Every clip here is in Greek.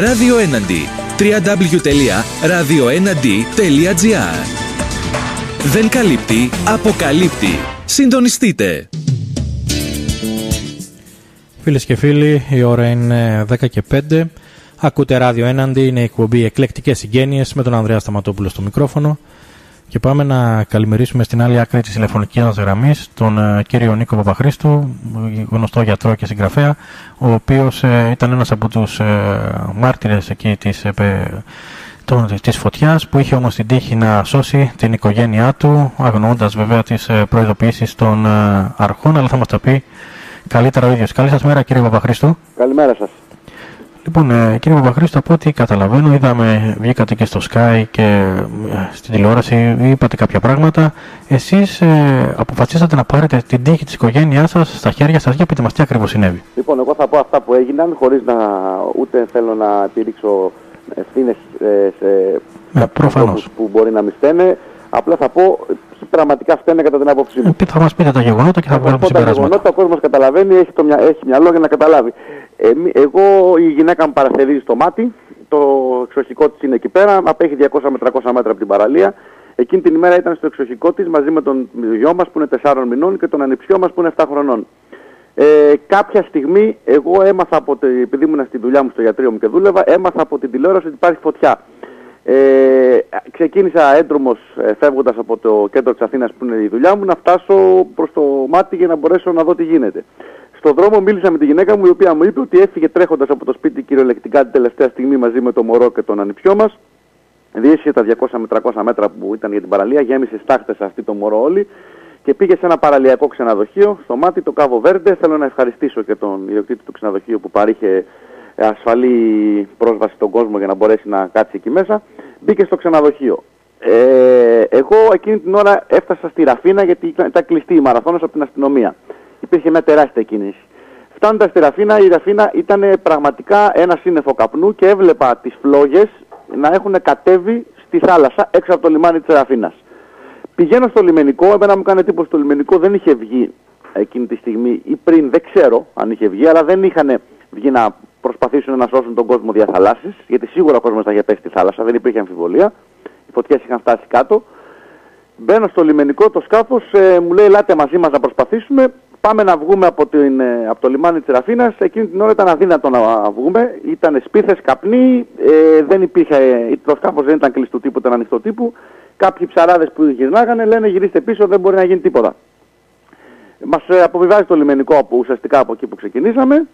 Radio 1D. www.radio1d.gr. Δεν καλύπτει, αποκαλύπτει. Συντονιστείτε. Φίλες και φίλοι, η ώρα είναι 10:05. Ακούτε Radio 1D, είναι η εκπομπή Εκλεκτικές Συγγένειες με τον Ανδρέα Σταματόπουλο στο μικρόφωνο. Και πάμε να καλημερίσουμε στην άλλη άκρη της τηλεφωνικής μας γραμμής τον κύριο Νίκο Παπαχρήστου, γνωστό γιατρό και συγγραφέα, ο οποίος ήταν ένας από τους μάρτυρες εκεί της φωτιάς, που είχε όμως την τύχη να σώσει την οικογένειά του, αγνοώντας βέβαια τις προειδοποιήσεις των αρχών, αλλά θα μας τα πει καλύτερα ο ίδιος. Καλή σας μέρα, κύριε Παπαχρήστου. Καλημέρα σας. Λοιπόν, κύριε Παπαχρήστου, από ό,τι καταλαβαίνω, είδαμε, βγήκατε και στο Sky και στην τηλεόραση, είπατε κάποια πράγματα. Εσείς αποφασίσατε να πάρετε την τύχη της οικογένειάς σας στα χέρια σας. Για πείτε μας τι ακριβώς συνέβη. Λοιπόν, εγώ θα πω αυτά που έγιναν, χωρίς να ούτε θέλω να τηρήξω ευθύνες σε ανθρώπους που μπορεί να μη στένε. Απλά θα πω πραγματικά φταίνε κατά την άποψή μου. Θα μας πείτε τα γεγονότα και θα βγάλουμε συμπεράσματα. Τα γεγονότα, ο κόσμος καταλαβαίνει, έχει μυαλό για να καταλάβει. Εγώ, η γυναίκα μου παραστερίζει στο Μάτι, το εξοχικό της είναι εκεί πέρα, απέχει 200 με 300 μέτρα από την παραλία. Εκείνη την ημέρα ήταν στο εξοχικό της μαζί με τον γιο μας που είναι 4 μηνών και τον ανιψιό μας που είναι 7 χρονών. Κάποια στιγμή, εγώ έμαθα από το, επειδή ήμουν στη δουλειά μου στο γιατρείο μου και δούλευα, έμαθα από την τηλεόραση ότι υπάρχει φωτιά. Ξεκίνησα έντρομος φεύγοντας από το κέντρο της Αθήνας που είναι η δουλειά μου να φτάσω προς το Μάτι για να μπορέσω να δω τι γίνεται. Στον δρόμο μίλησα με τη γυναίκα μου, η οποία μου είπε ότι έφυγε τρέχοντας από το σπίτι κυριολεκτικά την τελευταία στιγμή μαζί με το μωρό και τον ανιψιό μας. Διέσχισε τα 200 με 300 μέτρα που ήταν για την παραλία, γέμισε στάχτες αυτή το μωρό όλη και πήγε σε ένα παραλιακό ξενοδοχείο στο Μάτι, το Κάβο Βέρντε. Θέλω να ευχαριστήσω και τον ιδιοκτήτη του ξενοδοχείου που παρήχε ασφαλή πρόσβαση στον κόσμο για να μπορέσει να κάτσει εκεί μέσα. Μπήκε στο ξενοδοχείο. Εγώ εκείνη την ώρα έφτασα στη Ραφήνα, γιατί ήταν κλειστή η Μαραθώνος από την αστυνομία. Υπήρχε μια τεράστια κίνηση. Φτάνοντας στη Ραφήνα, η Ραφήνα ήταν πραγματικά ένα σύννεφο καπνού και έβλεπα τις φλόγες να έχουν κατέβει στη θάλασσα έξω από το λιμάνι της Ραφήνας. Πηγαίνω στο λιμενικό, εμένα μου κάνει εντύπωση το λιμενικό δεν είχε βγει εκείνη τη στιγμή ή πριν, δεν ξέρω αν είχε βγει, αλλά δεν είχαν βγει να προσπαθήσουν να σώσουν τον κόσμο δια θαλάσσης, γιατί σίγουρα ο κόσμος θα είχε πέσει στη θάλασσα, δεν υπήρχε αμφιβολία. Οι φωτιές είχαν φτάσει κάτω. Μπαίνω στο λιμενικό, το σκάφος μου λέει: «Ελάτε μαζί μας να προσπαθήσουμε. Πάμε να βγούμε από το λιμάνι της Ραφήνας». Εκείνη την ώρα ήταν αδύνατο να βγούμε. Ήταν σπίθες, καπνοί, δεν υπήρχε, το σκάφος δεν ήταν κλειστού τύπου, ήταν ανοιχτό τύπου. Κάποιοι ψαράδες που γυρνάγανε λένε: «Γυρίστε πίσω, δεν μπορεί να γίνει τίποτα». Μας αποβιβάζει το λιμενικό ουσιαστικά από εκεί που ξεκινήσαμε.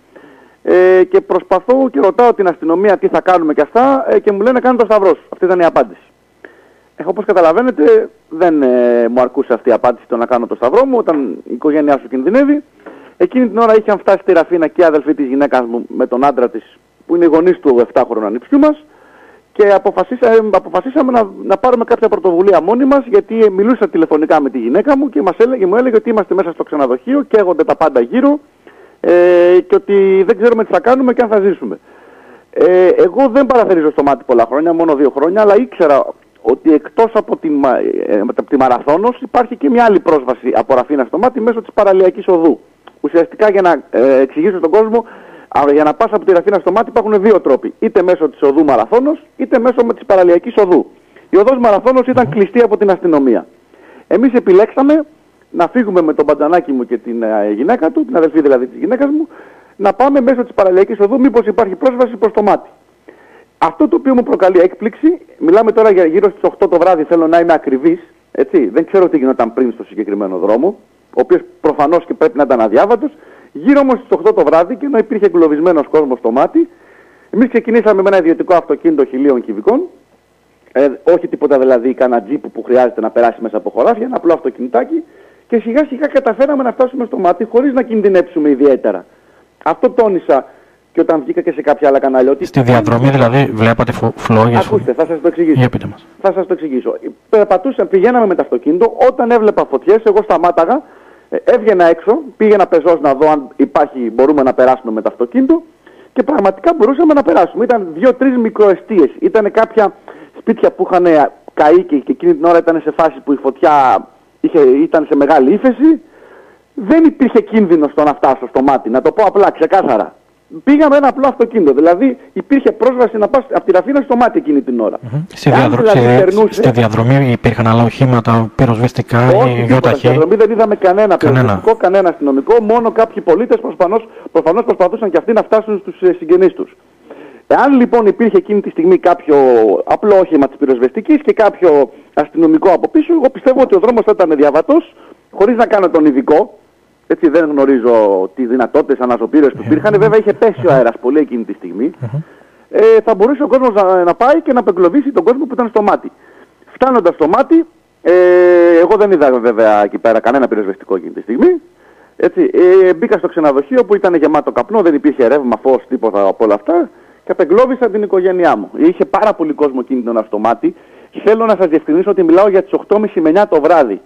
Και προσπαθώ και ρωτάω την αστυνομία τι θα κάνουμε και αυτά, και μου λένε: «Κάνε το σταυρό σου». Αυτή ήταν η απάντηση. Όπως καταλαβαίνετε, δεν μου αρκούσε αυτή η απάντηση, το να κάνω το σταυρό μου όταν η οικογένειά σου κινδυνεύει. Εκείνη την ώρα είχαν φτάσει στη Ραφήνα και η αδελφή της γυναίκας μου με τον άντρα της, που είναι οι γονείς του 7χρονου ανιψιού μας, και αποφασίσαμε να πάρουμε κάποια πρωτοβουλία μόνοι μας, γιατί μιλούσα τηλεφωνικά με τη γυναίκα μου και μου έλεγε ότι είμαστε μέσα στο ξενοδοχείο, καίγονται τα πάντα γύρω, και ότι δεν ξέρουμε τι θα κάνουμε και αν θα ζήσουμε. Εγώ δεν παραθερίζω στο Μάτι πολλά χρόνια, μόνο 2 χρόνια, αλλά ήξερα ότι εκτός από τη Μαραθώνος υπάρχει και μια άλλη πρόσβαση από Ραφήνα στο Μάτι μέσω της παραλιακής οδού. Ουσιαστικά, για να εξηγήσω τον κόσμο, για να πας από τη Ραφήνα στο Μάτι υπάρχουν 2 τρόποι. Είτε μέσω της οδού Μαραθώνος, είτε μέσω της παραλιακής οδού. Η οδός Μαραθώνος ήταν κλειστή από την αστυνομία. Εμείς επιλέξαμε να φύγουμε με τον παντζανάκι μου και την γυναίκα του, την αδελφή δηλαδή της γυναίκας μου, να πάμε μέσω της παραλιακής οδού, μήπως υπάρχει πρόσβαση προς το Μάτι. Αυτό το οποίο μου προκαλεί έκπληξη, μιλάμε τώρα για γύρω στις 8 το βράδυ, θέλω να είμαι ακριβής, έτσι, δεν ξέρω τι γινόταν πριν στο συγκεκριμένο δρόμο, ο οποίος προφανώς και πρέπει να ήταν αδιάβατος. Γύρω όμως στις 8 το βράδυ, και ενώ υπήρχε εγκλωβισμένος κόσμος στο Μάτι, εμείς ξεκινήσαμε με ένα ιδιωτικό αυτοκίνητο 1000 κυβικών, όχι τίποτα δηλαδή, κανένα τζιπ που χρειάζεται να περάσει μέσα από χωράφια, ένα απλό αυτοκινητάκι, και σιγά σιγά καταφέραμε να φτάσουμε στο Μάτι χωρίς να κινδυνέψουμε ιδιαίτερα. Αυτό τόνισα. Και όταν βγήκα και σε κάποια άλλα κανάλια. Ότι στη διαδρομή δηλαδή βλέπατε φλόγες. Ακούστε, θα σας το εξηγήσω. Για πείτε μας. Θα σας το εξηγήσω. Πηγαίναμε με το αυτοκίνητο, όταν έβλεπα φωτιές, εγώ σταμάταγα, έβγαινα έξω, πήγαινα πεζός να δω αν υπάρχει, μπορούμε να περάσουμε με το αυτοκίνητο, και πραγματικά μπορούσαμε να περάσουμε. Ήταν 2-3 μικροεστίες. Ήταν κάποια σπίτια που είχαν καεί και εκείνη την ώρα ήταν σε φάση που η φωτιά ήταν σε μεγάλη ύφεση. Δεν υπήρχε κίνδυνο στο να φτάσω στο Μάτι, να το πω απλά ξεκάθαρα. πήγαμε ένα απλό αυτοκίνητο. Δηλαδή υπήρχε πρόσβαση να πας από τη Ραφήνα στο Μάτι εκείνη την ώρα. Στη διαδρομή υπήρχαν άλλα οχήματα, πυροσβεστικά ή γιοταχή? Στη διαδρομή δεν είδαμε κανένα πυροσβεστικό, κανένα αστυνομικό, μόνο κάποιοι πολίτες προφανώς προσπαθούσαν και αυτοί να φτάσουν στους συγγενείς τους. Εάν λοιπόν υπήρχε εκείνη τη στιγμή κάποιο απλό όχημα της πυροσβεστικής και κάποιο αστυνομικό από πίσω, εγώ πιστεύω ότι ο δρόμος θα ήταν διαβατός, χωρίς να κάνω τον ειδικό. Έτσι, δεν γνωρίζω τι δυνατότητες αναζωπήρες που υπήρχαν. Βέβαια είχε πέσει ο αέρας πολύ εκείνη τη στιγμή. Θα μπορούσε ο κόσμος να πάει και να απεγκλωβίσει τον κόσμο που ήταν στο Μάτι. Φτάνοντας στο Μάτι, εγώ δεν είδα βέβαια εκεί πέρα κανένα πυροσβεστικό εκείνη τη στιγμή. Έτσι, μπήκα στο ξενοδοχείο που ήταν γεμάτο καπνό, δεν υπήρχε ρεύμα, φως, τίποτα από όλα αυτά. Και απεγκλώβησα την οικογένειά μου. Είχε πάρα πολύ κόσμο εκείνη την ώρα στο Μάτι. Θέλω να σας διευκρινίσω ότι μιλάω για τις 8.30 με 9 το βράδυ.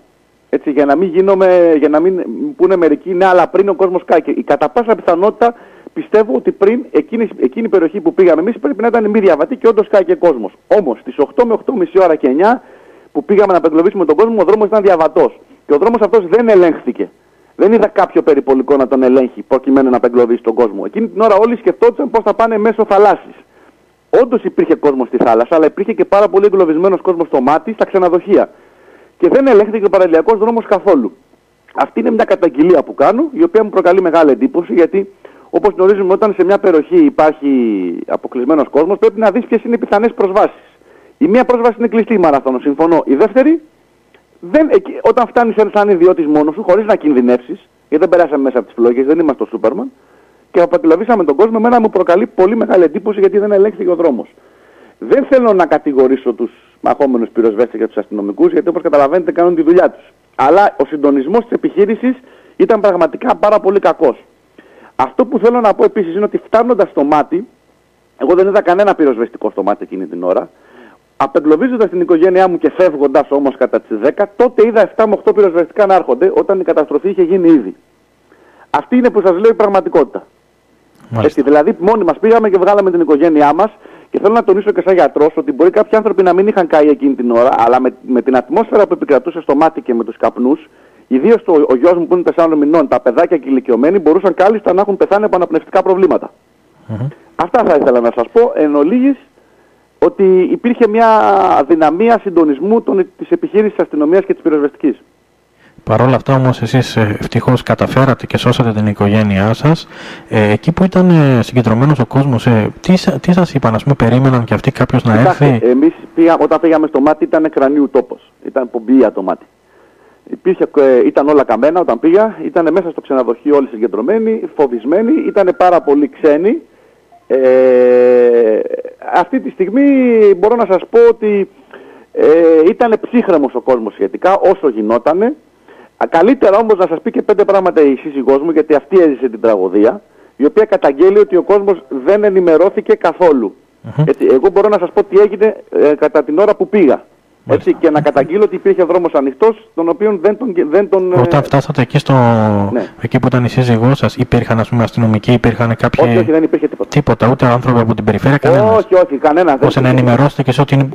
Έτσι, για να μην γίνομαι, για να μην πούνε μερικοί, ναι, αλλά πριν ο κόσμος κάκει. Κατά πάσα πιθανότητα πιστεύω ότι πριν εκείνη η περιοχή που πήγαμε εμείς πρέπει να ήταν μη διαβατή και όντως κάκει κόσμος. Όμως στις 8 με 8.30 ώρα και 9 που πήγαμε να απεγκλωβίσουμε τον κόσμο, ο δρόμος ήταν διαβατός. Και ο δρόμος αυτός δεν ελέγχθηκε. Δεν είδα κάποιο περιπολικό να τον ελέγχει προκειμένου να απεγκλωβίσει τον κόσμο. Εκείνη την ώρα όλοι σκεφτόντουσαν πώς θα πάνε μέσω θαλάσσης. Όντως υπήρχε κόσμος στη θάλασσα, αλλά υπήρχε και πάρα πολύ εγκλωβισμένος κόσμος στο Μάτι, στα ξενοδοχεία. Και δεν ελέγχθηκε ο παραλιακός δρόμος καθόλου. Αυτή είναι μια καταγγελία που κάνω, η οποία μου προκαλεί μεγάλη εντύπωση, γιατί όπως γνωρίζουμε, όταν σε μια περιοχή υπάρχει αποκλεισμένος κόσμος, πρέπει να δεις ποιες είναι οι πιθανές προσβάσεις. Η μία πρόσβαση είναι κλειστή, Μαραθών, συμφωνώ. Η δεύτερη, όταν φτάνεις σαν ιδιώτης μόνος σου, χωρίς να κινδυνεύσεις, γιατί δεν περάσαμε μέσα από τις φλόγες, δεν είμαστε ο Σούπερμαν, και απαγκλωβίσαμε τον κόσμο, εμένα μου προκαλεί πολύ μεγάλη εντύπωση, γιατί δεν ελέγχθηκε ο δρόμος. Δεν θέλω να κατηγορήσω τους μαχόμενους πυροσβέστες και τους αστυνομικούς, γιατί όπως καταλαβαίνετε κάνουν τη δουλειά τους. Αλλά ο συντονισμός της επιχείρησης ήταν πραγματικά πάρα πολύ κακός. Αυτό που θέλω να πω επίσης είναι ότι φτάνοντας στο Μάτι, εγώ δεν είδα κανένα πυροσβεστικό στο Μάτι εκείνη την ώρα. Απεγκλωβίζοντας την οικογένειά μου και φεύγοντας όμως κατά τις 10, τότε είδα 7 με 8 πυροσβεστικά να έρχονται, όταν η καταστροφή είχε γίνει ήδη. Αυτή είναι που σας λέω η πραγματικότητα. Έτσι, δηλαδή, μόνοι μας πήγαμε και βγάλαμε την οικογένειά μας. Και θέλω να τονίσω και σαν γιατρός ότι μπορεί κάποιοι άνθρωποι να μην είχαν καεί εκείνη την ώρα, αλλά με την ατμόσφαιρα που επικρατούσε στο Μάτι και με τους καπνούς, ιδίως ο γιος μου που είναι 4 μηνών, τα παιδάκια και οι ηλικιωμένοι, μπορούσαν κάλλιστα να έχουν πεθάνει από αναπνευστικά προβλήματα. Αυτά θα ήθελα να σας πω εν ολίγης, ότι υπήρχε μια αδυναμία συντονισμού της επιχείρησης της αστυνομίας και της πυροσβεστικής. Παρ' όλα αυτά όμως εσείς ευτυχώς καταφέρατε και σώσατε την οικογένειά σας. Εκεί που ήταν συγκεντρωμένος ο κόσμος, τι σας είπαν, ας πούμε, περίμεναν και αυτοί κάποιος να έρθει? Εμείς όταν πήγαμε στο Μάτι ήταν κρανίου τόπος, ήταν πομπία το Μάτι. Ήταν όλα καμμένα όταν πήγα, ήταν μέσα στο ξενοδοχείο όλοι συγκεντρωμένοι, φοβισμένοι, ήταν πάρα πολύ ξένοι. Αυτή τη στιγμή μπορώ να σας πω ότι ήταν ψύχραιμος ο κόσμος σχετικά όσο γινότανε. Καλύτερα όμως να σας πει και 5 πράγματα η σύζυγός μου, γιατί αυτή έζησε την τραγωδία, η οποία καταγγέλει ότι ο κόσμος δεν ενημερώθηκε καθόλου. Έτσι, εγώ μπορώ να σας πω τι έγινε κατά την ώρα που πήγα. Έτσι, και να καταγγείλω ότι υπήρχε δρόμος ανοιχτός, τον οποίο δεν τον... Όταν φτάσατε εκεί, εκεί που ήταν η σύζυγός σας, υπήρχαν, ας πούμε, αστυνομικοί, υπήρχαν κάποιοι... Όχι, δεν υπήρχε τίποτα. Τίποτα, ούτε άνθρωποι από την περιφέρεια, κανένας. Όχι, κανένας. Ώστε να ενημερώσετε και ότι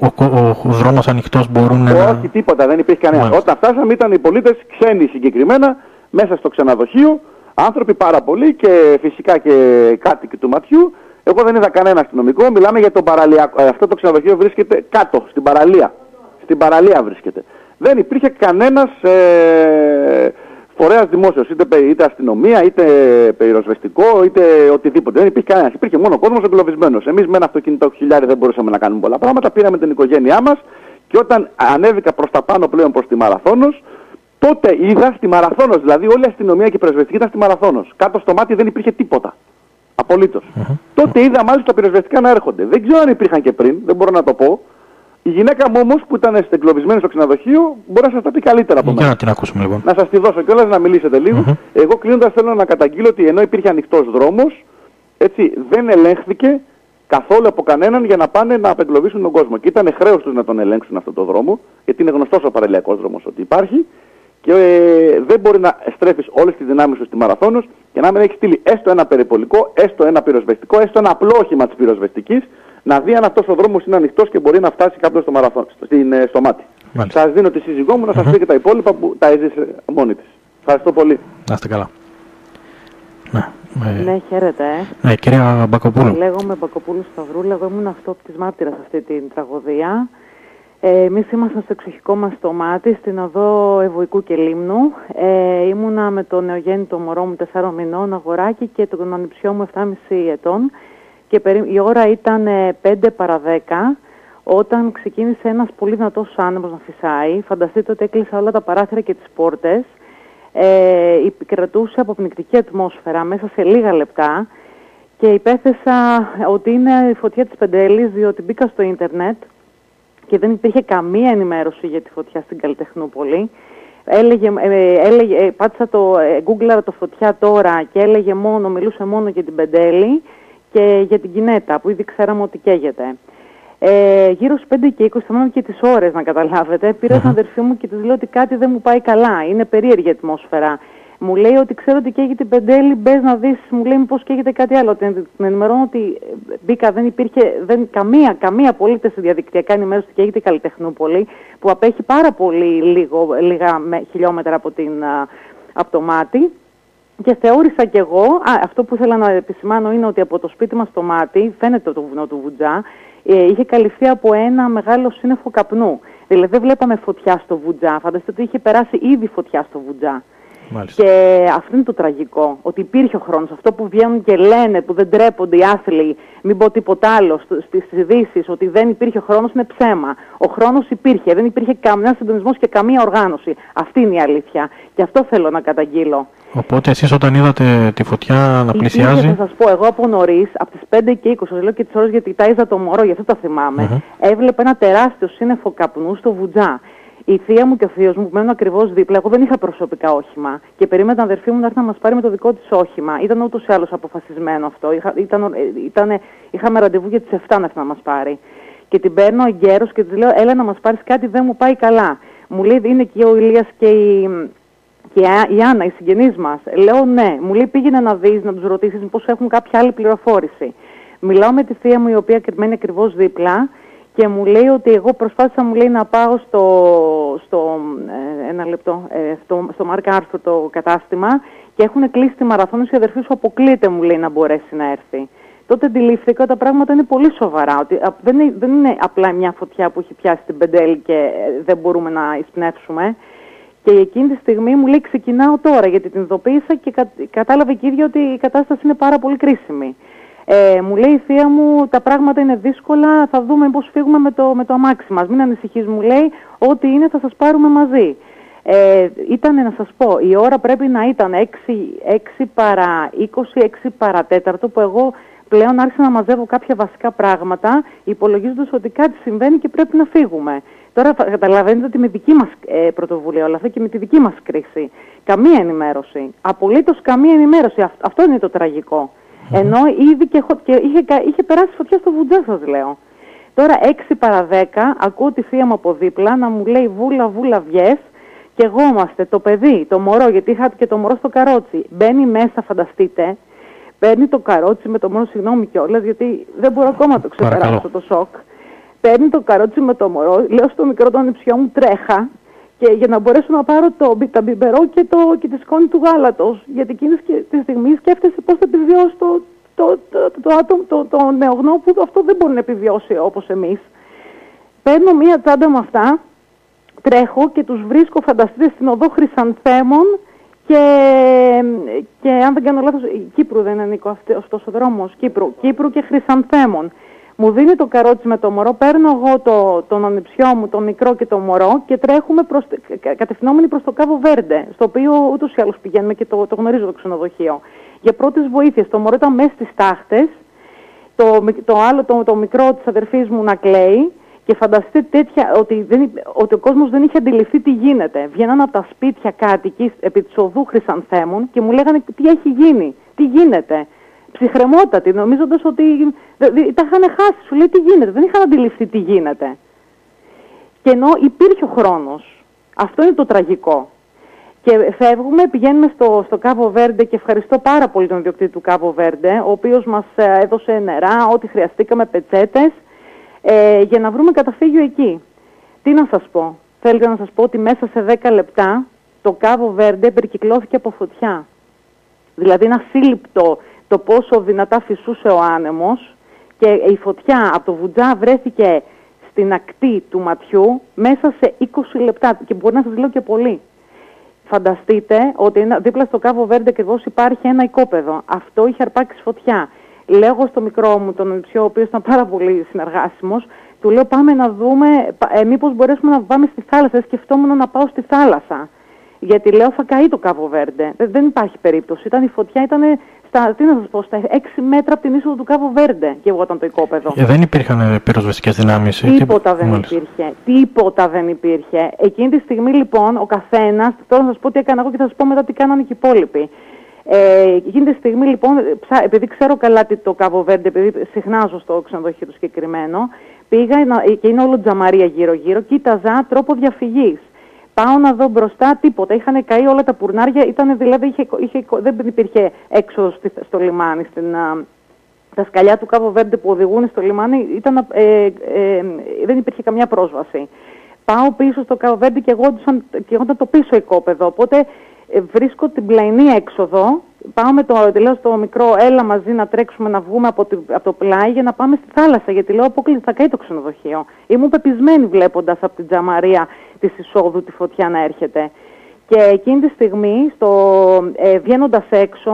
ο δρόμος ανοιχτός μπορούν να... Όχι, τίποτα, δεν υπήρχε κανένας. Όταν φτάσαμε ήταν οι πολίτες ξένοι συγκεκριμένα, μέσα στο ξενοδοχείο, άνθρωποι πάρα πολλοί και φυσικά και κάτοικοι του ματιού. Εγώ δεν είδα κανένα αστυνομικό, μιλάμε για τον παραλιακό. Αυτό το ξενοδοχείο βρίσκεται κάτω, στην παραλία. Στην παραλία βρίσκεται. Δεν υπήρχε κανένας φορέας δημόσιος, είτε αστυνομία, είτε πυροσβεστικό, είτε οτιδήποτε. Δεν υπήρχε κανένας. Υπήρχε μόνο ο κόσμος εγκλωβισμένος. Εμείς με ένα αυτοκίνητο χιλιάρι δεν μπορούσαμε να κάνουμε πολλά πράγματα. Πήραμε την οικογένειά μας και όταν ανέβηκα προς τα πάνω πλέον προς τη Μαραθώνος, τότε είδα στη Μαραθώνος. Δηλαδή όλη η αστυνομία και η πυροσβεστική ήταν στη Μαραθώνος. Κάτω στο Μάτι δεν υπήρχε τίποτα. Απολύτως. Τότε είδα μάλιστα πυροσβεστικά να έρχονται. Δεν ξέρω αν υπήρχαν και πριν, δεν μπορώ να το πω. Η γυναίκα μου όμως που ήταν εγκλωβισμένη στο ξενοδοχείο μπορεί να σας τα πει καλύτερα από μένα. Για να την ακούσουμε λοιπόν. Να σας τη δώσω κιόλας να μιλήσετε λίγο. Εγώ κλείνοντας θέλω να καταγγείλω ότι ενώ υπήρχε ανοιχτός δρόμος, έτσι, δεν ελέγχθηκε καθόλου από κανέναν για να πάνε να απεγκλωβίσουν τον κόσμο. Και ήταν χρέος τους να τον ελέγξουν αυτόν τον δρόμο, γιατί είναι γνωστός ο παραλιακός δρόμος ότι υπάρχει και δεν μπορεί να στρέφεις όλες τις δυνάμεις σου στη Μαραθώνος και να μην έχει στείλει έστω ένα περιπολικό, έστω ένα πυροσβεστικό, έστω ένα απλό όχημα της πυροσβεστικής. Να δει αν αυτός ο δρόμος είναι ανοιχτός και μπορεί να φτάσει κάποιος στο Μαραθών, στο Μάτι. Μάλιστα. Σας δίνω τη σύζυγό μου να σας πει και τα υπόλοιπα που τα έζησε μόνη της. Ευχαριστώ πολύ. Να είστε καλά. Ναι. Ναι, χαίρετε. Ναι, κυρία Μπακοπούλου. Λέγομαι Μπακοπούλου Σταυρούλα. Εγώ ήμουν αυτόπτης μάρτυρας αυτή την τραγωδία. Εμείς ήμασταν στο εξοχικό μας στο Μάτι, στην οδό Ευωικού και Λίμνου. Ήμουνα με το νεογέννητο μωρό μου 4 μηνών, αγοράκι, και τον ανιψιό μου 7,5 ετών. Και η ώρα ήταν 5 παρά 10, όταν ξεκίνησε ένας πολύ δυνατός άνεμος να φυσάει. Φανταστείτε ότι έκλεισα όλα τα παράθυρα και τις πόρτες. Κρατούσε αποπνικτική ατμόσφαιρα μέσα σε λίγα λεπτά και υπέθεσα ότι είναι η φωτιά της Πεντέλης, διότι μπήκα στο ίντερνετ και δεν υπήρχε καμία ενημέρωση για τη φωτιά στην Καλλιτεχνούπολη. Πάτησα το Google το φωτιά τώρα και έλεγε μόνο, μιλούσε μόνο για την Πεντέλη και για την Κινέτα, που ήδη ξέραμε ότι καίγεται. Γύρω στις 5:20, θυμάμαι και τις ώρες να καταλάβετε, πήρα τον αδερφή μου και της λέω ότι κάτι δεν μου πάει καλά, είναι περίεργη ατμόσφαιρα. Μου λέει ότι ξέρω ότι καίγεται η Πεντέλη, μπες να δεις, μου λέει μήπως καίγεται κάτι άλλο. Την ενημερώνω ότι μπήκα, δεν υπήρχε καμία απολύτως διαδικτυακά ενημέρωση ότι καίγεται η Καλλιτεχνούπολη, που απέχει πάρα πολύ λίγα χιλιόμετρα από το Μάτι. Και θεώρησα κι εγώ, αυτό που ήθελα να επισημάνω είναι ότι από το σπίτι μας στο Μάτι, φαίνεται το βουνό του Βουτζά, είχε καλυφθεί από ένα μεγάλο σύννεφο καπνού. Δηλαδή δεν βλέπαμε φωτιά στο Βουτζά, φανταστείτε ότι είχε περάσει ήδη φωτιά στο Βουτζά. Μάλιστα. Και αυτό είναι το τραγικό, ότι υπήρχε ο χρόνος, αυτό που βγαίνουν και λένε, που δεν τρέπονται οι άθλοι, μην πω τίποτα άλλο στις ειδήσεις, ότι δεν υπήρχε ο χρόνος, είναι ψέμα. Ο χρόνος υπήρχε, δεν υπήρχε κανένα συντονισμός και καμία οργάνωση. Αυτή είναι η αλήθεια και αυτό θέλω να καταγγείλω. Οπότε εσείς όταν είδατε τη φωτιά να πλησιάζει. Θα σας πω, εγώ από νωρίς, από τις 5:20, σας λέω και τις ώρες γιατί τάιζα το μωρό, γι' αυτό τα θυμάμαι, έβλεπα ένα τεράστιο σύννεφο καπνού στο Βουτζά. Η θεία μου και ο θείος μου που μένουν ακριβώς δίπλα, εγώ δεν είχα προσωπικά όχημα και περίμενα την αδερφή μου να έρθει να μας πάρει με το δικό της όχημα. Ήταν ούτως ή άλλως αποφασισμένο αυτό. Είχαμε ραντεβού για τις 7 να έρθει να μας πάρει. Και την παίρνω εγκαίρως και της λέω: έλα να μας πάρεις, κάτι δεν μου πάει καλά. Μου λέει: είναι και ο Ηλίας και η Άννα, οι συγγενείς μας. Λέω: ναι. Μου λέει: πήγαινε να δεις, να τους ρωτήσεις μήπως έχουν κάποια άλλη πληροφόρηση. Μιλάω με τη θεία μου η οποία μένει ακριβώς δίπλα. Και μου λέει ότι εγώ προσπάθησα, μου λέει, να πάω στο Mark Arthur το κατάστημα και έχουν κλείσει τη Μαραθών, η αδερφή σου αποκλείεται, μου λέει, να μπορέσει να έρθει. Τότε αντιλήφθηκα ότι τα πράγματα είναι πολύ σοβαρά, ότι δεν είναι απλά μια φωτιά που έχει πιάσει την Πεντέλη και δεν μπορούμε να εισπνεύσουμε. Και εκείνη τη στιγμή μου λέει ξεκινάω τώρα, γιατί την ειδοποίησα και κατάλαβε και η ίδια ότι η κατάσταση είναι πάρα πολύ κρίσιμη. Μου λέει η θεία μου τα πράγματα είναι δύσκολα, θα δούμε πώς φύγουμε με το αμάξι μας. Μην ανησυχείς, μου λέει, ό,τι είναι θα σας πάρουμε μαζί. Ήτανε να σας πω, η ώρα πρέπει να ήταν 6 παρά 20, 6 παρά 4, που εγώ πλέον άρχισα να μαζεύω κάποια βασικά πράγματα, υπολογίζοντας ότι κάτι συμβαίνει και πρέπει να φύγουμε. Τώρα καταλαβαίνετε ότι με δική μας πρωτοβουλία όλα αυτά και με τη δική μας κρίση. Καμία ενημέρωση, απολύτως καμία ενημέρωση, αυτό είναι το τραγικό. Ενώ ήδη είχε περάσει φωτιά στο Βουτζά, σας λέω. Τώρα 6 παρά 10, ακούω τη θεία μου από δίπλα να μου λέει «Βούλα, βούλα, βγες» και εγώ είμαστε, το παιδί, το μωρό, γιατί είχα και το μωρό στο καρότσι. Μπαίνει μέσα, φανταστείτε, παίρνει το καρότσι με το μωρό, συγγνώμη κιόλας, γιατί δεν μπορώ ακόμα να το ξεπεράσω το σοκ. Παίρνει το καρότσι με το μωρό, λέω στο μικρό τον ανιψιό μου «Τρέχα». Και για να μπορέσω να πάρω τα μπιμπερό και τη σκόνη του γάλατος. Γιατί εκείνη τη στιγμή σκέφτεσαι πώς θα επιβιώσει το νεογνώ που αυτό δεν μπορεί να επιβιώσει όπως εμείς. Παίρνω μία τσάντα με αυτά, τρέχω και τους βρίσκω, φανταστείτε, στην οδό Χρυσανθέμων και αν δεν κάνω λάθος, Κύπρου δεν είναι, Νίκο, αυτός ο δρόμος, Κύπρου και Χρυσανθέμων. Μου δίνει το καρότσι με το μωρό, παίρνω εγώ τον ανιψιό μου, τον μικρό και το μωρό και τρέχουμε κατευθυνόμενοι προς το Κάβο Βέρντε, στο οποίο ούτως ή άλλως πηγαίνουμε και το γνωρίζω το ξενοδοχείο. Για πρώτες βοήθειες, το μωρό ήταν μέσα στις τάχτες, το μικρό της αδερφής μου να κλαίει και φανταστείτε ότι ο κόσμος δεν είχε αντιληφθεί τι γίνεται. Βγαίνανε από τα σπίτια κάτοικοι επί της οδού Χρυσανθέμων και μου λέγανε τι έχει γίνει, τι γίνεται. Ψυχρεμότατη, νομίζοντας ότι τα είχαν χάσει. Σου λέει τι γίνεται, δεν είχαν αντιληφθεί τι γίνεται. Και ενώ υπήρχε ο χρόνος, αυτό είναι το τραγικό. Και φεύγουμε, πηγαίνουμε στο Κάβο Βέρντε και ευχαριστώ πάρα πολύ τον ιδιοκτήτη του Κάβο Βέρντε, ο οποίος μας έδωσε νερά, ό,τι χρειαστήκαμε, πετσέτες, για να βρούμε καταφύγιο εκεί. Τι να σας πω, θέλω να σας πω ότι μέσα σε 10 λεπτά το Κάβο Βέρντε περικυκλώθηκε από φωτιά. Δηλαδή είναι ασύλληπτο το πόσο δυνατά φυσούσε ο άνεμος και η φωτιά από το Βουτζά βρέθηκε στην ακτή του ματιού μέσα σε 20 λεπτά και μπορεί να σας λέω και πολύ. Φανταστείτε ότι δίπλα στο Κάβο Βέρντε ακριβώς υπάρχει ένα οικόπεδο. Αυτό είχε αρπάξει φωτιά. Λέγω στο μικρό μου, τον Ανιψιό, ο οποίος ήταν πάρα πολύ συνεργάσιμος, του λέω πάμε να δούμε, μήπως μπορέσουμε να πάμε στη θάλασσα. Σκεφτόμουν να πάω στη θάλασσα. Γιατί λέω θα καεί το Κάβο Βέρντε. Δεν υπάρχει περίπτωση. Η φωτιά ήταν στα 6 μέτρα από την είσοδο του Κάβο Βέρντε. Και εγώ ήταν το οικόπεδο. Δεν υπήρχαν πυροσβεστικές δυνάμεις. Τίποτα δεν υπήρχε. Τίποτα δεν υπήρχε. Εκείνη τη στιγμή λοιπόν ο καθένας, τώρα θα σας πω τι έκανα εγώ και θα σας πω μετά τι κάνανε και οι υπόλοιποι. Εκείνη τη στιγμή λοιπόν, επειδή ξέρω καλά το Κάβο Βέρντε, επειδή συχνά ζω στο ξενοδοχείο του συγκεκριμένο, πήγα και είναι όλο τζαμαρία γύρω-γύρω, κοίταζα τρόπο διαφυγής. Πάω να δω μπροστά, τίποτα. Είχαν καεί όλα τα πουρνάρια, ήταν, δηλαδή δεν υπήρχε έξω στο λιμάνι. Τα σκαλιά του Κάβο Βέρντε που οδηγούν στο λιμάνι ήταν, δεν υπήρχε καμιά πρόσβαση. Πάω πίσω στο Κάβο Βέρντε και εγώ ήταν το πίσω οικόπεδο. Οπότε βρίσκω την πλαϊνή έξοδο, πάω με το μικρό έλα μαζί να τρέξουμε να βγούμε από το πλάι για να πάμε στη θάλασσα, γιατί λέω αποκλείται θα καεί το ξενοδοχείο. Ήμουν πεπισμένη βλέποντας από την τζαμαρία της εισόδου τη φωτιά να έρχεται. Και εκείνη τη στιγμή, βγαίνοντας έξω,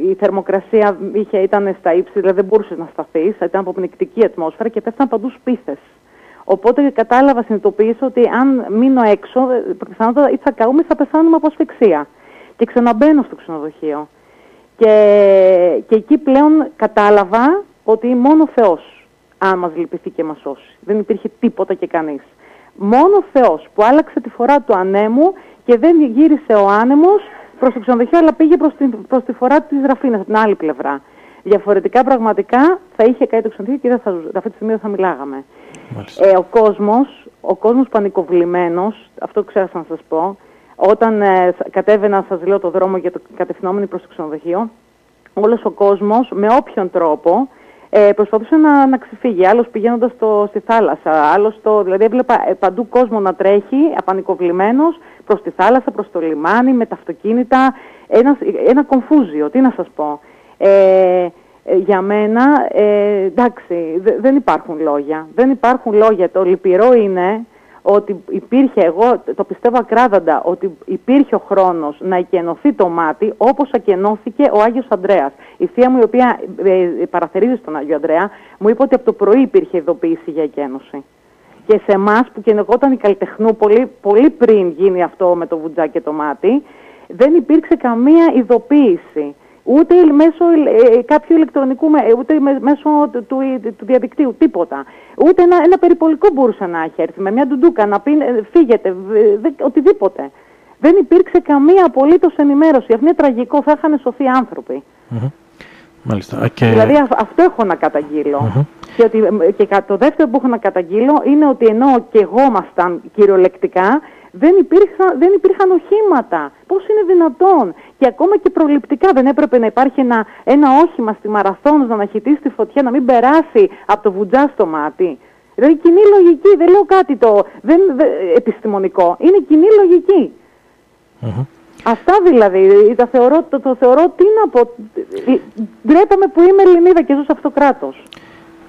η θερμοκρασία ήταν στα ύψη, δηλαδή δεν μπορούσες να σταθείς, ήταν αποπνικτική ατμόσφαιρα και πέφτανε παντού σπίθες. Οπότε κατάλαβα, συνειδητοποίησα ότι αν μείνω έξω, πιθανότατα ή θα καούμε ή θα πεθάνουμε από ασφυξία. Και ξαναμπαίνω στο ξενοδοχείο. Και εκεί πλέον κατάλαβα ότι μόνο ο Θεός, αν μας λυπηθεί και μας σώσει. Δεν υπήρχε τίποτα και κανείς. Μόνο ο Θεός που άλλαξε τη φορά του ανέμου και δεν γύρισε ο άνεμος προς το ξενοδοχείο, αλλά πήγε προς τη φορά της Ραφήνας, από την άλλη πλευρά. Διαφορετικά πραγματικά θα είχε καεί το ξενοδοχείο και αυτή τη στιγμή δεν θα μιλάγαμε. Ο κόσμος πανικοβλημένος, αυτό ξέχασα να σας πω, όταν κατέβαινα, σας λέω, το δρόμο για το κατευθυνόμενο προς το ξενοδοχείο, όλος ο κόσμος με όποιον τρόπο προσπαθούσε να ξεφύγει. Άλλος πηγαίνοντας στη θάλασσα, άλλος δηλαδή έβλεπα παντού κόσμο να τρέχει απανικοβλημένος προς τη θάλασσα, προς το λιμάνι, με τα αυτοκίνητα, ένα κομφούζιο, τι να σας πω. Για μένα, εντάξει, δεν υπάρχουν λόγια. Δεν υπάρχουν λόγια. Το λυπηρό είναι ότι υπήρχε, εγώ το πιστεύω ακράδαντα, ότι υπήρχε ο χρόνος να εκενωθεί το Μάτι όπως ακενώθηκε ο Άγιος Ανδρέας. Η θεία μου, η οποία παραθερίζει στον Άγιο Ανδρέα, μου είπε ότι από το πρωί υπήρχε ειδοποίηση για εκένωση. Και σε εμάς που κενωγόταν η Καλλιτεχνούπολη, πολύ πριν γίνει αυτό με το Βουτζά και το Μάτι, δεν υπήρξε καμία ειδοποίηση. Ούτε μέσω κάποιου ηλεκτρονικού, ούτε μέσω του διαδικτύου, τίποτα. Ούτε ένα περιπολικό μπορούσε να έχει έρθει με μια ντουντούκα να πει φύγετε, οτιδήποτε. Δεν υπήρξε καμία απολύτως ενημέρωση. Αυτό είναι τραγικό, θα είχαν σωθεί άνθρωποι. Μάλιστα. Δηλαδή αυτό έχω να καταγγείλω. Και το δεύτερο που έχω να καταγγείλω είναι ότι ενώ και εγώ ήμασταν κυριολεκτικά, δεν υπήρχαν οχήματα. Πώς είναι δυνατόν? Και ακόμα και προληπτικά δεν έπρεπε να υπάρχει ένα όχημα στη Μαραθών να αναχαιτήσει τη φωτιά, να μην περάσει από το Βουτζά στο Μάτι. Δηλαδή κοινή λογική, δεν λέω κάτι επιστημονικό. Είναι κοινή λογική. Αυτά δηλαδή, το θεωρώ, τι να πω, ντρέπαμε που είμαι Ελληνίδα και ζω σε αυτό το κράτος.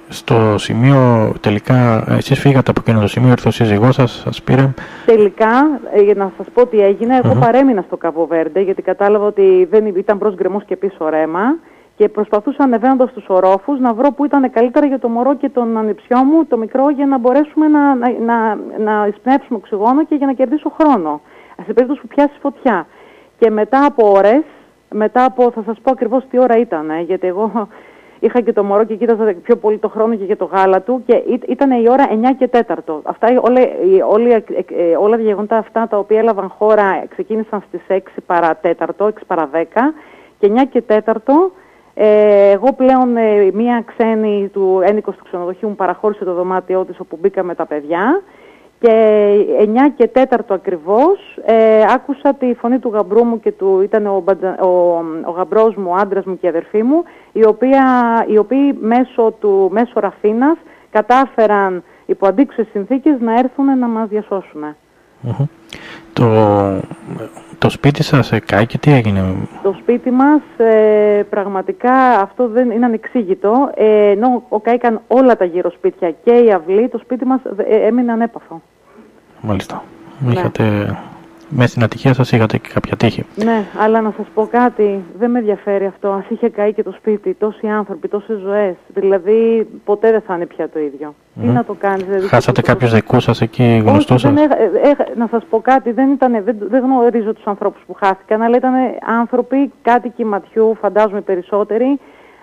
Στο σημείο, τελικά, εσείς φύγατε από εκείνο το σημείο, ήρθε ο σύζυγός σας, σας πήρε. Τελικά, για να σας πω τι έγινε, εγώ παρέμεινα στο Κάβο Βέρντε, γιατί κατάλαβα ότι ήταν μπρος γκρεμός και πίσω ρέμα και προσπαθούσα ανεβαίνοντας στους ορόφους να βρω που ήταν καλύτερα για το μωρό και τον ανιψιό μου, το μικρό, για να μπορέσουμε να εισπνεύσουμε οξυγόνο και για να κερδίσω χρόνο. Σε περίπτωση που πιάσει φωτιά. Και μετά από ώρες, θα σας πω ακριβώς τι ώρα ήταν, γιατί εγώ είχα και το μωρό και κοίταζα πιο πολύ το χρόνο και για το γάλα του και ήταν η ώρα 9:04. Αυτά όλα τα γεγονότα αυτά τα οποία έλαβαν χώρα ξεκίνησαν στις 6 παρά 10 και 9:04. Εγώ πλέον μία ξένη του ένοικος του ξενοδοχείου μου παραχώρησε το δωμάτιό της όπου μπήκα με τα παιδιά και 9:04 ακριβώς άκουσα τη φωνή του γαμπρού μου και ήταν ο γαμπρός μου, ο άντρας μου και η αδερφή μου, οι οποίοι μέσω Ραφήνας κατάφεραν υπό αντίξωες συνθήκες να έρθουν να μας διασώσουν. Mm-hmm. Το σπίτι σας, Κάκη, τι έγινε? Το σπίτι μας, πραγματικά αυτό δεν είναι ανεξήγητο. Ενώ κάηκαν όλα τα γύρω σπίτια και η αυλή, το σπίτι μας έμεινε ανέπαφο. Μάλιστα. Ναι. Είχατε, μέσα στην ατυχία σας είχατε και κάποια τύχη. Ναι, αλλά να σας πω κάτι, δεν με ενδιαφέρει αυτό. Ας είχε καεί και το σπίτι, τόσοι άνθρωποι, τόσες ζωές. Δηλαδή, ποτέ δεν θα είναι πια το ίδιο. Mm. Τι να το κάνεις, δηλαδή. Χάσατε κάποιους δικούς σας εκεί, γνωστούς σας? Να σας πω κάτι, δεν γνωρίζω τους ανθρώπους που χάθηκαν, αλλά ήταν άνθρωποι κάτοικοι Ματιού, φαντάζομαι περισσότεροι,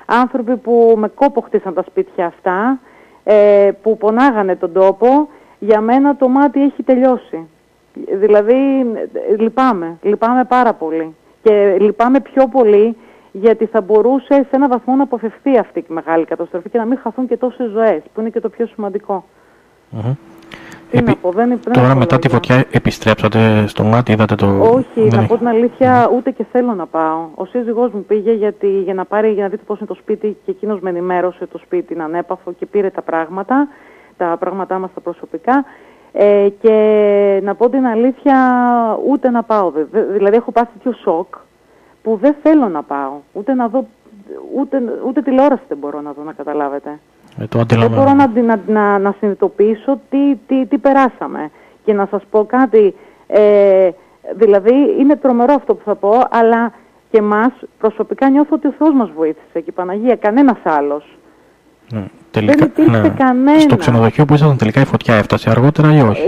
άνθρωποι που με κόπο χτίσαν τα σπίτια αυτά, που πονάγανε τον τόπο. Για μένα το Μάτι έχει τελειώσει. Δηλαδή, λυπάμαι πάρα πολύ. Και λυπάμαι πιο πολύ γιατί θα μπορούσε σε έναν βαθμό να αποφευθεί αυτή η μεγάλη καταστροφή και να μην χαθούν και τόσες ζωές, που είναι και το πιο σημαντικό. Mm-hmm. Τώρα μετά τη φωτιά επιστρέψατε στο Μάτι, είδατε το... Όχι, να πω την αλήθεια, ούτε και θέλω να πάω. Ο σύζυγός μου πήγε για να δείτε πώς είναι το σπίτι και εκείνος με ενημέρωσε, το σπίτι είναι ανέπαφο και πήρε τα πράγματά μας τα προσωπικά. Και να πω την αλήθεια, ούτε να πάω. Δηλαδή έχω πάθει τέτοιο σοκ που δεν θέλω να πάω. Ούτε να δω, ούτε τηλεόραση δεν μπορώ να δω, να καταλάβετε. Δεν μπορώ να συνειδητοποιήσω τι περάσαμε. Και να σας πω κάτι, δηλαδή είναι τρομερό αυτό που θα πω, αλλά και εμάς προσωπικά νιώθω ότι ο Θεός μας βοήθησε και η Παναγία, κανένας άλλος. Ναι. Τελικά, δεν υπήρχε κανένα. Στο ξενοδοχείο που ήσασταν τελικά η φωτιά έφτασε αργότερα ή όχι?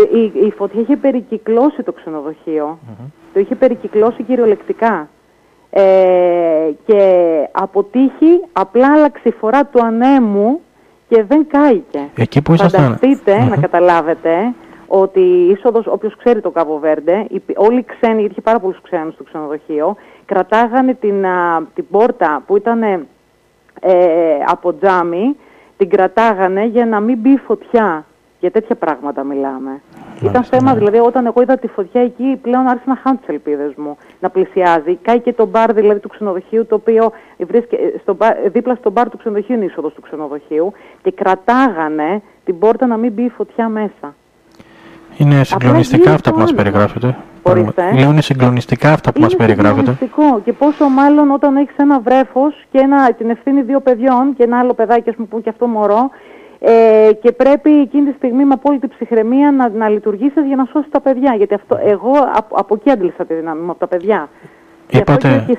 Η φωτιά είχε περικυκλώσει το ξενοδοχείο. Mm-hmm. Το είχε περικυκλώσει κυριολεκτικά. Και από τύχη απλά άλλαξε η φορά του ανέμου και δεν κάηκε. Εκεί που ήσασταν... Φανταστείτε, mm-hmm. να καταλάβετε, ότι η είσοδος, όποιος ξέρει το Κάβο Βέρντε, όλοι οι ξένοι, γιατί είχε πάρα πολλούς ξένους στο ξενοδοχείο, κρατάγανε την πόρτα που ήταν από τζάμι, την κρατάγανε για να μην μπει φωτιά. Για τέτοια πράγματα μιλάμε. Μάλιστα, ήταν θέμα, ναι. Δηλαδή, όταν εγώ είδα τη φωτιά εκεί, πλέον άρχισα να χάνω τις ελπίδες μου. Να πλησιάζει. Κάει και το μπαρ, δηλαδή, του ξενοδοχείου, το οποίο δίπλα στο μπαρ του ξενοδοχείου είναι η είσοδος του ξενοδοχείου. Και κρατάγανε την πόρτα να μην μπει η φωτιά μέσα. Είναι συγκλονιστικά αυτά που μας περιγράφετε. Λέω είναι συγκλονιστικά αυτά που μας περιγράφετε. Είναι συγκλονιστικό. Και πόσο μάλλον όταν έχεις ένα βρέφος και την ευθύνη δύο παιδιών και ένα άλλο παιδάκι, ας πούμε, που είναι και αυτό μωρό, και πρέπει εκείνη τη στιγμή με απόλυτη ψυχραιμία να λειτουργήσεις για να σώσεις τα παιδιά. Γιατί αυτό, εγώ από εκεί αντίλησα τη δύναμη μου, από τα παιδιά. Και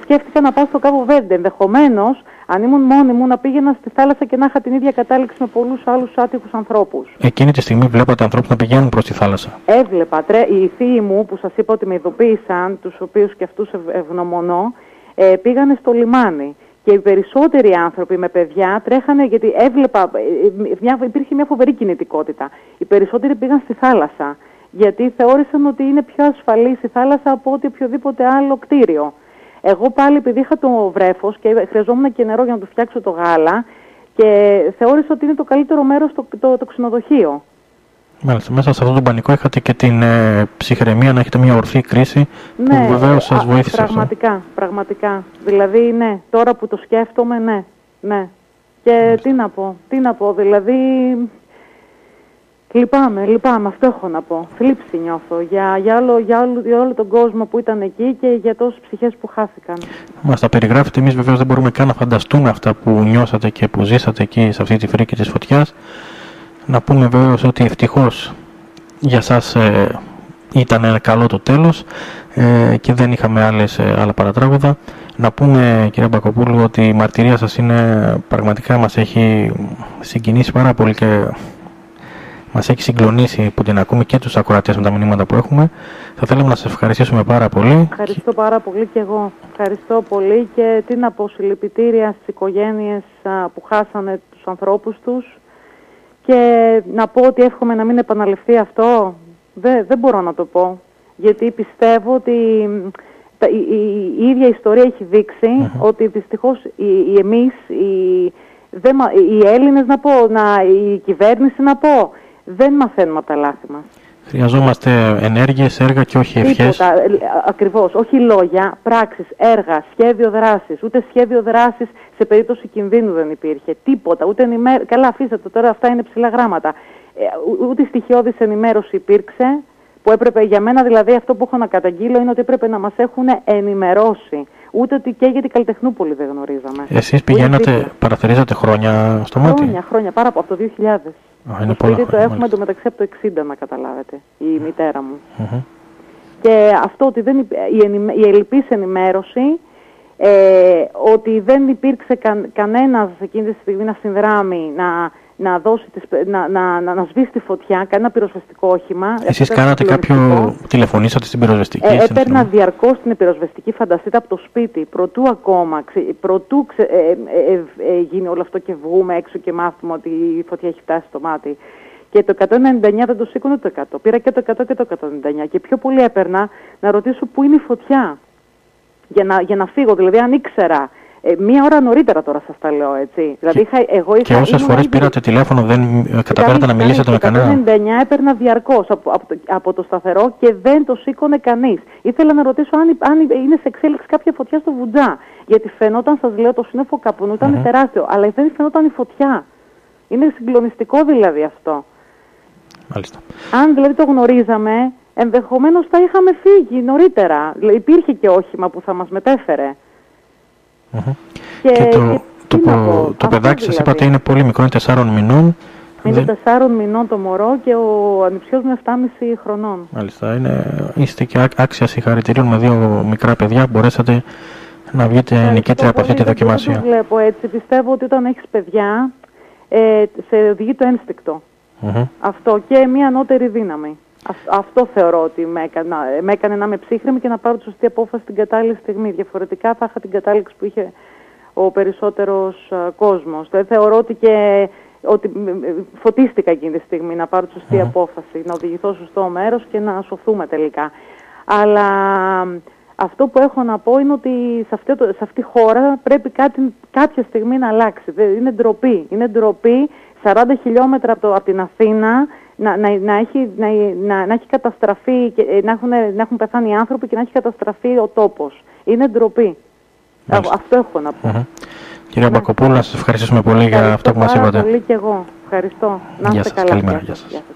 σκέφτηκα να πάω στο Κάβο Βέρντε. Ενδεχομένως, αν ήμουν μόνη μου, να πήγαινα στη θάλασσα και να είχα την ίδια κατάληξη με πολλούς άλλους άτυχους ανθρώπους. Εκείνη τη στιγμή βλέπατε ανθρώπους να πηγαίνουν προς τη θάλασσα? Έβλεπα. Οι θείοι μου, που σας είπα ότι με ειδοποίησαν, τους οποίους και αυτούς ευγνωμονώ, πήγανε στο λιμάνι. Και οι περισσότεροι άνθρωποι με παιδιά τρέχανε, γιατί έβλεπα, υπήρχε μια φοβερή κινητικότητα. Οι περισσότεροι πήγαν στη θάλασσα, γιατί θεώρησαν ότι είναι πιο ασφαλής η θάλασσα από ότι οποιοδήποτε άλλο κτίριο. Εγώ πάλι, επειδή είχα το βρέφος και χρειαζόμουν και νερό για να του φτιάξω το γάλα, και θεώρησα ότι είναι το καλύτερο μέρος το ξενοδοχείο. Μάλιστα, μέσα σε αυτόν τον πανικό είχατε και την ψυχραιμία να έχετε μια ορθή κρίση, ναι, που βεβαίως σας βοήθησε. Πραγματικά. Δηλαδή, ναι, τώρα που το σκέφτομαι, ναι. Και μάλιστα. Τι να πω, δηλαδή... Λυπάμαι, αυτό έχω να πω. Θλίψη νιώθω για όλο τον κόσμο που ήταν εκεί και για τόσες ψυχές που χάθηκαν. Μας τα περιγράφετε, εμείς βεβαίως δεν μπορούμε καν να φανταστούμε αυτά που νιώσατε και που ζήσατε εκεί σε αυτή τη φρίκη της φωτιάς. Να πούμε βεβαίως ότι ευτυχώς για σας ήταν καλό το τέλος και δεν είχαμε άλλα παρατράγουδα. Να πούμε, κυρία Μπακοπούλου, ότι η μαρτυρία σας πραγματικά μας έχει συγκινήσει πάρα πολύ και... Μας έχει συγκλονίσει που την ακούμε και τους ακροατές με τα μηνύματα που έχουμε. Θα θέλαμε να σας ευχαριστήσουμε πάρα πολύ. Ευχαριστώ πάρα πολύ και εγώ. Ευχαριστώ πολύ και τι να πω, συλληπιτήρια στις οικογένειες που χάσανε τους ανθρώπους τους. Και να πω ότι εύχομαι να μην επαναληφθεί αυτό. Δεν μπορώ να το πω. Γιατί πιστεύω ότι η ίδια ιστορία έχει δείξει ότι δυστυχώς οι Έλληνες, η κυβέρνηση δεν μαθαίνουμε από τα λάθη μας. Χρειαζόμαστε ενέργειες, έργα και όχι ευχές. Ακριβώς, όχι λόγια, πράξεις, έργα, σχέδιο δράσης. Ούτε σχέδιο δράσης σε περίπτωση κινδύνου δεν υπήρχε. Τίποτα, ούτε ενημέρωση. Καλά, αφήστε το τώρα, αυτά είναι ψηλά γράμματα. Ούτε στοιχειώδης ενημέρωση υπήρξε. που έπρεπε για μένα, δηλαδή αυτό που έχω να καταγγείλω είναι ότι έπρεπε να μας έχουν ενημερώσει. Ούτε ότι και για την Καλλιτεχνούπολη δεν γνωρίζαμε. Εσείς πηγαίνατε, παραθερίζατε χρόνια στο Μάτι. Χρόνια, πάρα από το 2000. Είναι πολλά χρόνια, το έχουμε εντωμεταξύ από το 60, να καταλάβετε, η μητέρα μου. Και αυτό ότι δεν η ελλειπής ενημέρωση, ότι δεν υπήρξε κανένας εκείνη τη στιγμή να συνδράμει, να σβήσει τη φωτιά, κανένα πυροσβεστικό όχημα. Εσείς κάνατε κάποιο, τηλεφωνήσατε στην πυροσβεστική? Έπαιρνα διαρκώς την πυροσβεστική, φανταστείτε, από το σπίτι, προτού ακόμα, γίνει όλο αυτό και βγούμε έξω και μάθουμε ότι η φωτιά έχει φτάσει στο Μάτι. Και το 199 δεν το σήκωνε το 100. Πήρα και το 100 και το 199. Και πιο πολύ έπαιρνα να ρωτήσω πού είναι η φωτιά. Για να φύγω, δηλαδή αν ήξερα. Μία ώρα νωρίτερα τώρα σας τα λέω, έτσι. Δηλαδή, και όσες φορές πήρατε τηλέφωνο δεν καταφέρατε να μιλήσετε με κανέναν? Το 99 έπαιρνα διαρκώς από το σταθερό και δεν το σήκωνε κανείς. Ήθελα να ρωτήσω αν είναι σε εξέλιξη κάποια φωτιά στο Βουτζά. Γιατί φαινόταν, σας λέω, το σύννεφο καπνού ήταν τεράστιο, αλλά δεν φαινόταν η φωτιά. Είναι συγκλονιστικό δηλαδή αυτό. Μάλιστα. Αν δηλαδή το γνωρίζαμε, ενδεχομένως θα είχαμε φύγει νωρίτερα. Υπήρχε και όχημα που θα μας μετέφερε. Και το παιδάκι σας είπατε είναι πολύ μικρό, είναι 4 μηνών. Είναι 4 μηνών το μωρό και ο ανιψιός μου είναι 7,5 χρονών. Μάλιστα, είστε και άξια συγχαρητηρίων, με δύο μικρά παιδιά μπορέσατε να βγείτε νικήτρια από αυτή τη δοκιμασία. Δεν το βλέπω έτσι, πιστεύω ότι όταν έχεις παιδιά σε οδηγεί το ένστικτο. Αυτό και μια ανώτερη δύναμη. Αυτό θεωρώ ότι με έκανε να είμαι ψύχρεμη και να πάρω τη σωστή απόφαση την κατάλληλη στιγμή. Διαφορετικά θα είχα την κατάληξη που είχε ο περισσότερος κόσμος. Θεωρώ ότι φωτίστηκα εκείνη τη στιγμή να πάρω τη σωστή απόφαση, να οδηγηθώ σωστό μέρος και να σωθούμε τελικά. Αλλά αυτό που έχω να πω είναι ότι σε αυτή τη χώρα πρέπει κάποια στιγμή να αλλάξει. Είναι ντροπή. Είναι ντροπή 40 χιλιόμετρα από την Αθήνα να έχει καταστραφεί και να έχουν πεθάνει οι άνθρωποι και να έχει καταστραφεί ο τόπος. Είναι ντροπή. Αυτό έχω να πω. Κυρία Μπακοπούλου, να σας ευχαριστούμε πολύ για αυτό που μας είπατε. Ευχαριστώ πολύ και εγώ. Ευχαριστώ. Να είστε καλά. Καλημέρα. Γεια σας.